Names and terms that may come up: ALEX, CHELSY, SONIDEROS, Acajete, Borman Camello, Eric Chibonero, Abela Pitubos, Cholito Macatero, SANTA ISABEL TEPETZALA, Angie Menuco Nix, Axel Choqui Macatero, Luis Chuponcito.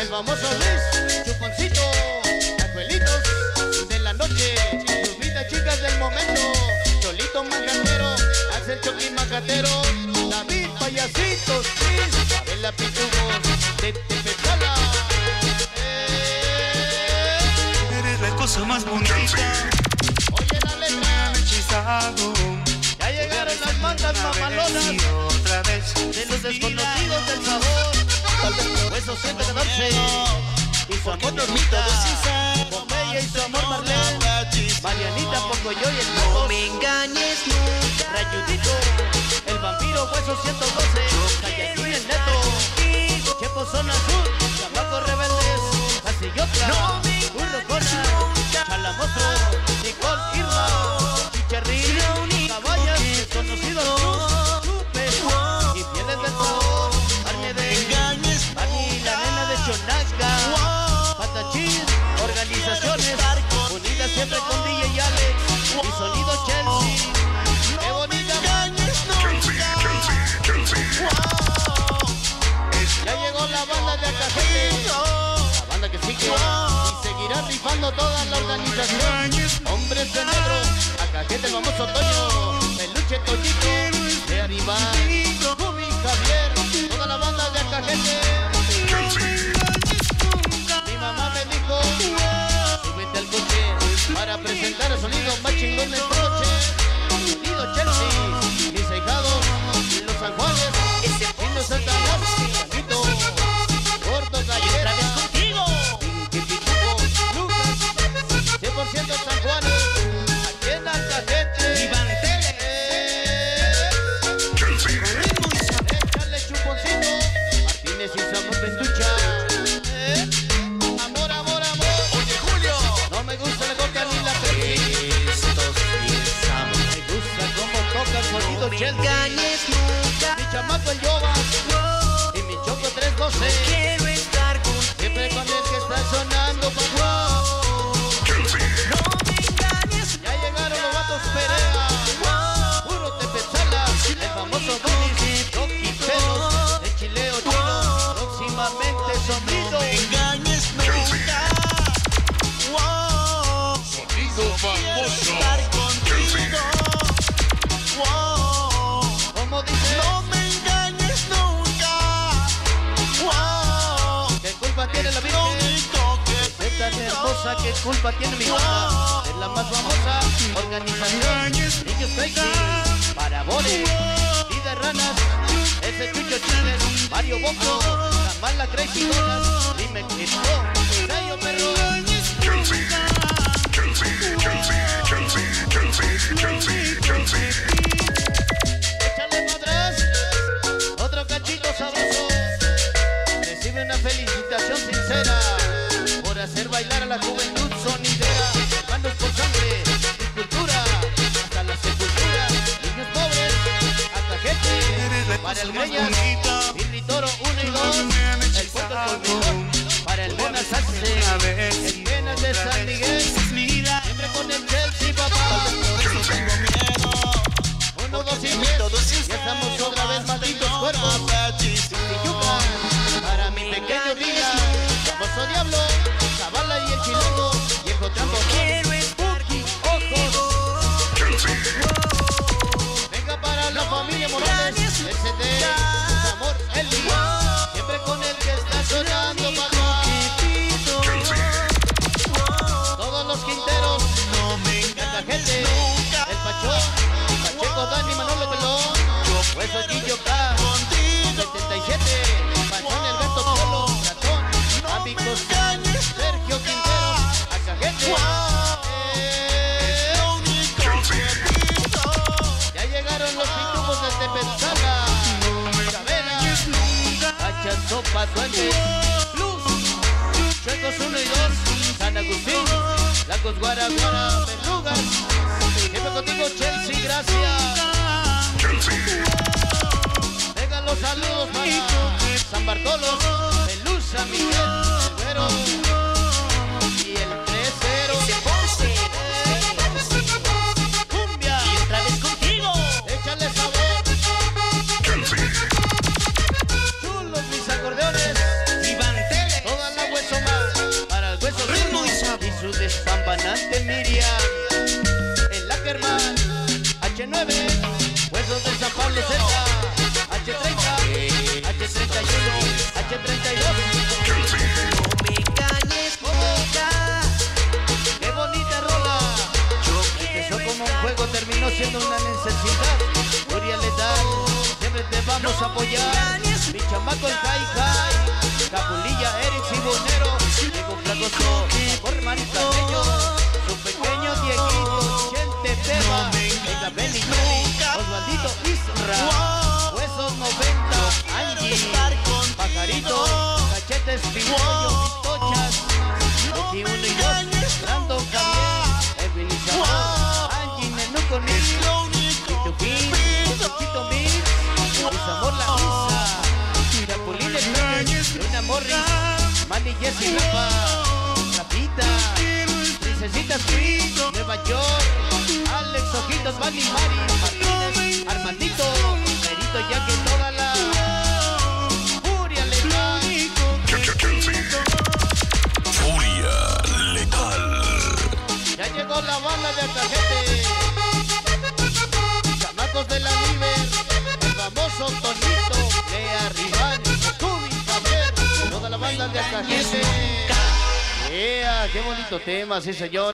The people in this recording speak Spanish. el famoso Luis Chuponcito, Abuelitos de la Noche, Chilumita, Chicas del Momento, Cholito Macatero, Axel Choqui Macatero, David Payasitos, Abela Pitubos, Tete Petala. Eres la cosa más bonita. Oye la letra. Me han hechizado. Ya llegaron las mantas mamalonas. Otra vez. De los desconocidos del sabor. Hueso 114 y su amor Normita, Pompeya y su amor Marlene, Marianita, Pongo Yo y el Coco. No me engañes nunca. Rayudito, el vampiro, Hueso 112, Calletín el Neto, Chepo Zona Sur, Chamacos Rebeldes, Casillota, Burro Cona, Chalamoso, Nicole Irma, Chicharrín, Caballas, Desconocidos, Chupe y Pieles del Sol. Patachín, organizaciones unidas siempre con DJ y Alex y sonido Chelsea. ¡Qué bonita! Ya llegó la banda de Acajete, la banda que sigue y seguirá rifando toda la organización. Hombres de Negro, Acajete, el famoso Toño, Peluche, Toñito, de Arriba, Rubi, Javier, toda la banda de Acajete. Súbete al coche para presentar el sonido más chingón del broche. Unido Chelsea, mis hijados, los San Juanes, Chino Santa Rosa, Camito, Gordo Gallera, contigo, Pinquipituco, Lucas, 100% San Juanes, aquí en Acajete, Iván Tele, Chelsea, échale Chuponcito, Martínez y Samuel Pentucha. Engañes nunca. Mi chamaco el Yoba y mi Choco 312. Quiero estar contigo. Siempre cuando es que está sonando wow. No me engañes. Ya llegaron los vatos Perea, Puro Tepezala, el famoso Donis, Rocky Pelos, de Chileo Chino, próximamente Sonido. No me engañes nunca. Wow. Sonido famoso. No me engañes nunca. Wow. ¿Qué culpa tiene la Virgen? Es tan hermosa, ¿qué culpa tiene mi banda? Es la más famosa organización. Niños Crazy, Parabones, Vida Ranas, ese Chucho Chávez, Mario Boco, Kamala Crazy Donas, Dime Cristo, Rayo Perro. Chelsea, Chelsea, Chelsea, Chelsea, Chelsea, Chelsea, Chelsea. Sabroso, recibe una felicitación sincera por hacer bailar a la juventud sonidera, manos por sangre y cultura, hasta la sepultura, niños pobres, hasta gente, para el Greñas, Pirri Toro 1 y 2, el Puerto Colmillón, para el Buenas Artes, en Venas de San Miguel, siempre con el Chelsea, papá, por eso tengo miedo. 1, 2 y 10, ya estamos otra vez malditos cuervos. Para mi pequeño día, famoso Diablo, Zavala y el Chilango, viejo Trambo, Puki, Ojos. Venga para la familia Morales, SD, Amor, Eli, siempre con el que está sonando papá. Todos los Quinteros, la gente, el Pachón, Pacheco, Dani, Manolo Pelón, Hueso, Gillo K, 77, Pachón, el Gato Polo, Ratón, Ami Costán, Sergio Quintero, Acajete. Ya llegaron los pitubos desde Pensala, Cabela, Hachazopa, Suárez, Plus, Chuecos 1 y 2, San Agustín, Lacos, Guaraguara, Pelugas, siempre contigo Chelsea, gracias Chelsea. Vengan los saludos para San Bartolo, Pelusa, Miguel, Guerrero y el 3-0 Cumbia, y otra vez contigo, échale sabor Chelsea. Chulos mis acordeones, Iván Tele, toda la con Kai Kai, Capulilla, Eric Chibonero, Diego Flacoso, Borman Camello, su pequeño Dieguito, Chente Teba, Venga Benny, Osvaldito Isra, Huesos 90, Angie, Pajarito, Cachetes Piñollo, Tochas, 21 y 2, Brando Gabriel, Evelyn Chabón, Angie Menuco Nix, Pitupín, Pochito Mix, Isamor La Isa, Luna Morris, Mandy Jessy Lapa, Capita, Princesitas Free, Nueva York, Alex Ojitos, Mandy Mari, Armandito, Perito Yaque, toda la furia letal. Furia letal. Ya llegó la banda de Alcajete, chamacos de la Liber, el famoso Tonito de Arribán. Toda la banda de Alcajete. ¡Qué bonito tema, sí señor!